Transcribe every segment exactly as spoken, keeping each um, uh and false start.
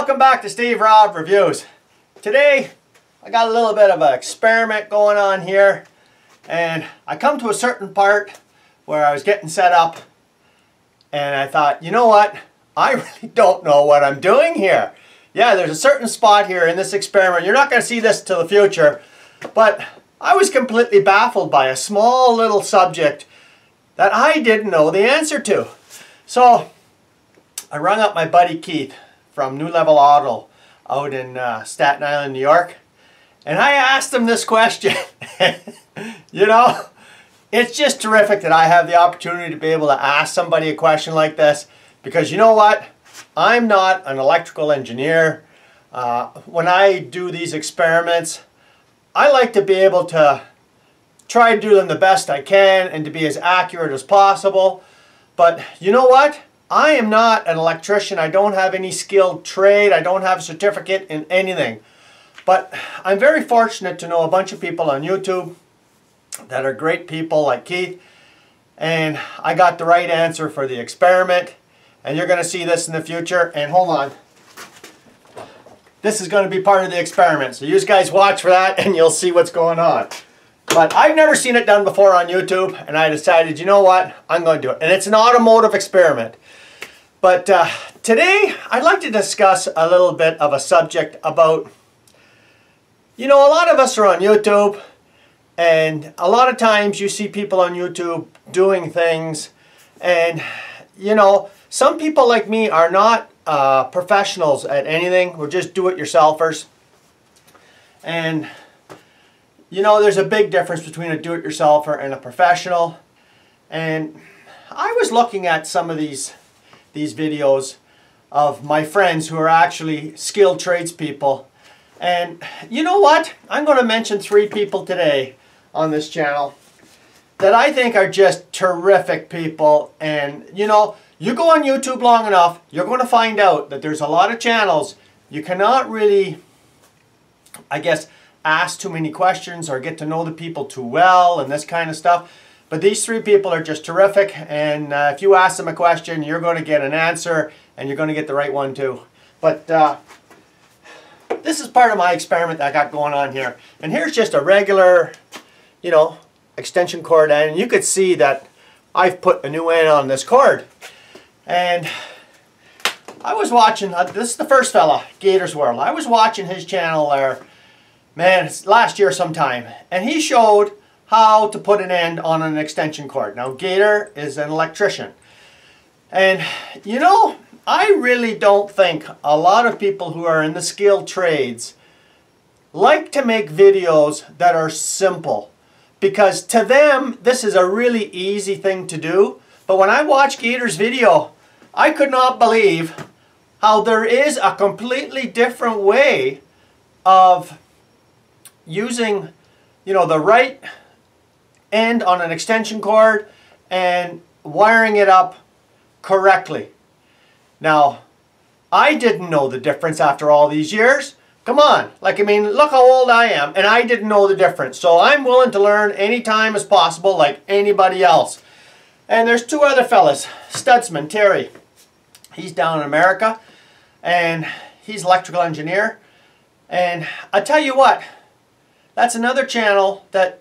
Welcome back to Steve Rob Reviews. Today I got a little bit of an experiment going on here, and I come to a certain part where I was getting set up and I thought, you know what, I really don't know what I'm doing here. Yeah, there's a certain spot here in this experiment. You're not going to see this till the future, but I was completely baffled by a small little subject that I didn't know the answer to. So I rung up my buddy Keith from New Level Auto out in uh, Staten Island, New York, and I asked him this question. You know, it's just terrific that I have the opportunity to be able to ask somebody a question like this, because you know what, I'm not an electrical engineer. Uh, when I do these experiments, I like to be able to try to do them the best I can and to be as accurate as possible. But you know what, I am not an electrician. I don't have any skilled trade. I don't have a certificate in anything. But I'm very fortunate to know a bunch of people on YouTube that are great people like Keith. And I got the right answer for the experiment. And you're going to see this in the future. And hold on. This is going to be part of the experiment. So you guys watch for that and you'll see what's going on. But I've never seen it done before on YouTube. And I decided, you know what, I'm going to do it. And it's an automotive experiment. But uh, today, I'd like to discuss a little bit of a subject about, you know, a lot of us are on YouTube, and a lot of times you see people on YouTube doing things, and, you know, some people like me are not uh, professionals at anything. We're just do-it-yourselfers. And, you know, there's a big difference between a do-it-yourselfer and a professional. And I was looking at some of these these videos of my friends who are actually skilled tradespeople. And you know what? I'm going to mention three people today on this channel that I think are just terrific people. And you know, you go on YouTube long enough, you're going to find out that there's a lot of channels. You cannot really, I guess, ask too many questions or get to know the people too well and this kind of stuff. But these three people are just terrific, and uh, if you ask them a question, you're going to get an answer, and you're going to get the right one too. But uh, this is part of my experiment that I got going on here. And here's just a regular, you know, extension cord, and you could see that I've put a new end on this cord. And I was watching, uh, this is the first fella, Gator's World. I was watching his channel there, man, it's last year sometime, and he showed how to put an end on an extension cord. Now, Gator is an electrician. And, you know, I really don't think a lot of people who are in the skilled trades like to make videos that are simple, because to them, this is a really easy thing to do. But when I watched Gator's video, I could not believe how there is a completely different way of using, you know, the right end on an extension cord and wiring it up correctly. Now, I didn't know the difference after all these years. Come on, like, I mean, look how old I am, and I didn't know the difference. So I'm willing to learn anytime as possible, like anybody else. And there's two other fellas, Studsman Terry. He's down in America, and he's an electrical engineer. And I tell you what, that's another channel that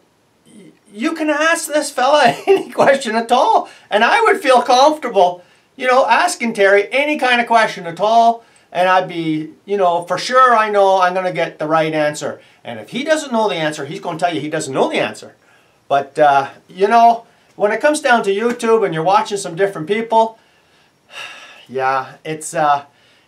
you can ask this fella any question at all, and I would feel comfortable, you know, asking Terry any kind of question at all, and I'd be, you know, for sure I know I'm going to get the right answer. And if he doesn't know the answer, he's going to tell you he doesn't know the answer. But, uh, you know, when it comes down to YouTube and you're watching some different people, yeah, it's, uh,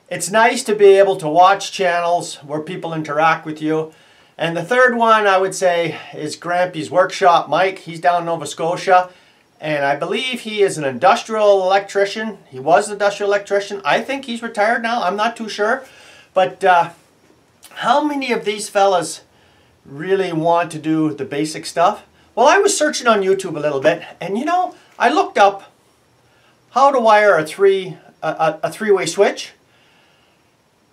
it's nice to be able to watch channels where people interact with you. And the third one, I would say, is Grampy's Workshop Mike. He's down in Nova Scotia, and I believe he is an industrial electrician. He was an industrial electrician. I think he's retired now. I'm not too sure. But uh, how many of these fellas really want to do the basic stuff? Well, I was searching on YouTube a little bit, and you know, I looked up how to wire a three a, a three-way switch.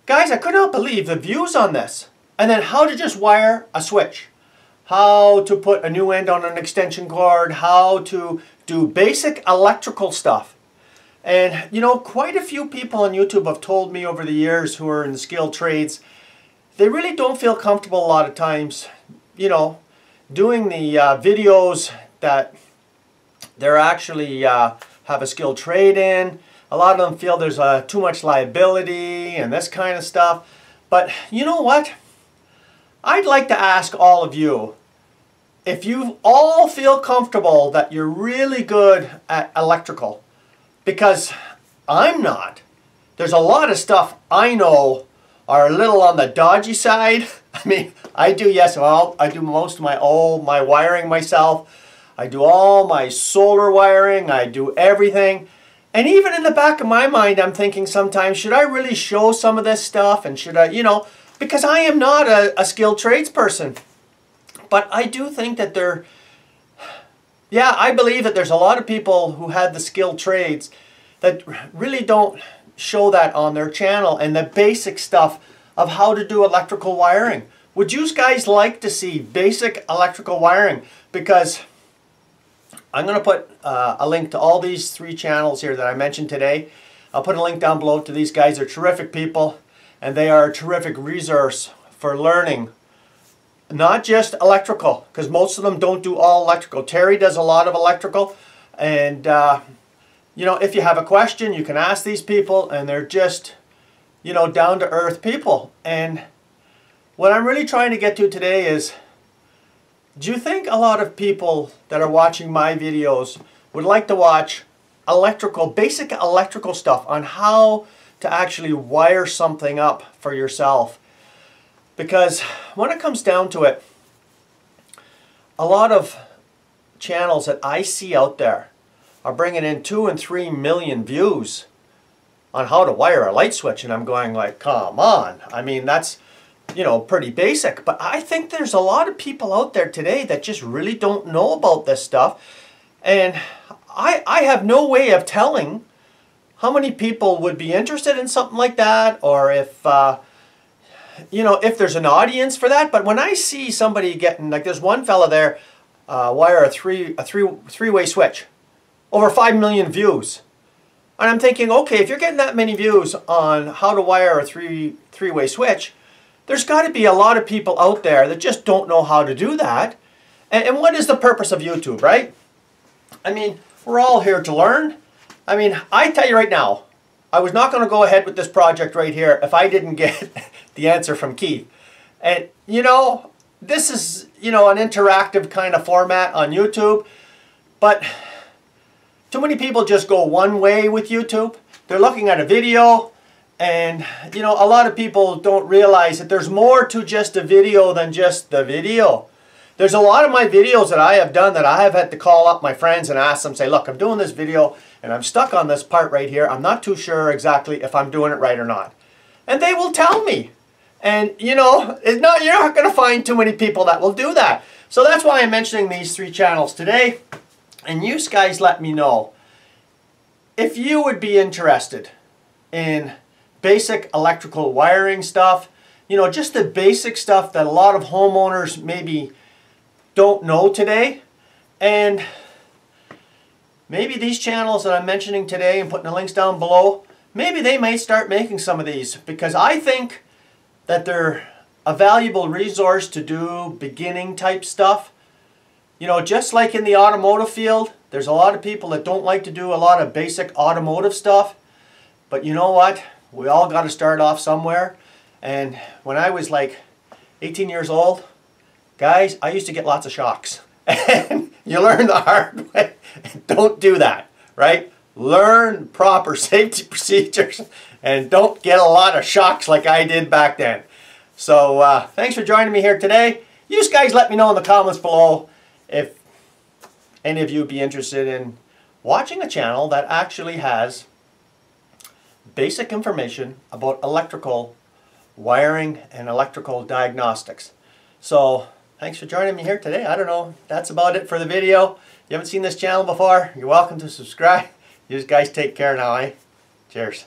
Guys, I could not believe the views on this. And then how to just wire a switch, how to put a new end on an extension cord, how to do basic electrical stuff. And you know, quite a few people on YouTube have told me over the years who are in skilled trades, they really don't feel comfortable a lot of times, you know, doing the uh, videos that they're actually uh, have a skilled trade in. A lot of them feel there's uh, too much liability and this kind of stuff. But you know what? I'd like to ask all of you, if you all feel comfortable that you're really good at electrical, because I'm not. There's a lot of stuff I know are a little on the dodgy side. I mean, I do, yes, well, I do most of my all my wiring myself. I do all my solar wiring. I do everything. And even in the back of my mind, I'm thinking sometimes, should I really show some of this stuff? And should I, you know, because I am not a, a skilled tradesperson. But I do think that there, yeah, I believe that there's a lot of people who have the skilled trades that really don't show that on their channel, and the basic stuff of how to do electrical wiring. Would you guys like to see basic electrical wiring? Because I'm going to put uh, a link to all these three channels here that I mentioned today. I'll put a link down below to these guys. They're terrific people, and they are a terrific resource for learning. Not just electrical, because most of them don't do all electrical. Terry does a lot of electrical, and uh, you know, if you have a question, you can ask these people, and they're just, you know, down-to-earth people. And what I'm really trying to get to today is, do you think a lot of people that are watching my videos would like to watch electrical, basic electrical stuff on how to actually wire something up for yourself? Because when it comes down to it, a lot of channels that I see out there are bringing in two and three million views on how to wire a light switch, and I'm going like, come on. I mean, that's, you know, pretty basic. But I think there's a lot of people out there today that just really don't know about this stuff. And I, I have no way of telling how many people would be interested in something like that, or if... Uh, you know, if there's an audience for that. But when I see somebody getting, like there's one fella there, uh, wire a three a three three-way switch, over five million views, and I'm thinking, okay, if you're getting that many views on how to wire a three three-way switch, there's got to be a lot of people out there that just don't know how to do that. And, and what is the purpose of YouTube, right? I mean, we're all here to learn. I mean, I tell you right now, I was not going to go ahead with this project right here if I didn't get the answer from Keith. And you know, this is, you know, an interactive kind of format on YouTube, but too many people just go one way with YouTube. They're looking at a video, and you know, a lot of people don't realize that there's more to just a video than just the video. There's a lot of my videos that I have done that I have had to call up my friends and ask them, say, look, I'm doing this video and I'm stuck on this part right here. I'm not too sure exactly if I'm doing it right or not. And they will tell me. And you know, it's not, you're not going to find too many people that will do that. So that's why I'm mentioning these three channels today. And you guys let me know if you would be interested in basic electrical wiring stuff. You know, just the basic stuff that a lot of homeowners maybe don't know today. And maybe these channels that I'm mentioning today and putting the links down below, maybe they may start making some of these, because I think that they're a valuable resource to do beginning type stuff. You know, just like in the automotive field, there's a lot of people that don't like to do a lot of basic automotive stuff. But you know what? We all got to start off somewhere. And when I was like eighteen years old, guys, I used to get lots of shocks. And you learn the hard way. Don't do that, right? Learn proper safety procedures and don't get a lot of shocks like I did back then. So uh, thanks for joining me here today. You guys let me know in the comments below if any of you would be interested in watching a channel that actually has basic information about electrical wiring and electrical diagnostics. So thanks for joining me here today. I don't know. That's about it for the video. If you haven't seen this channel before, you're welcome to subscribe. You guys take care now, eh? Cheers.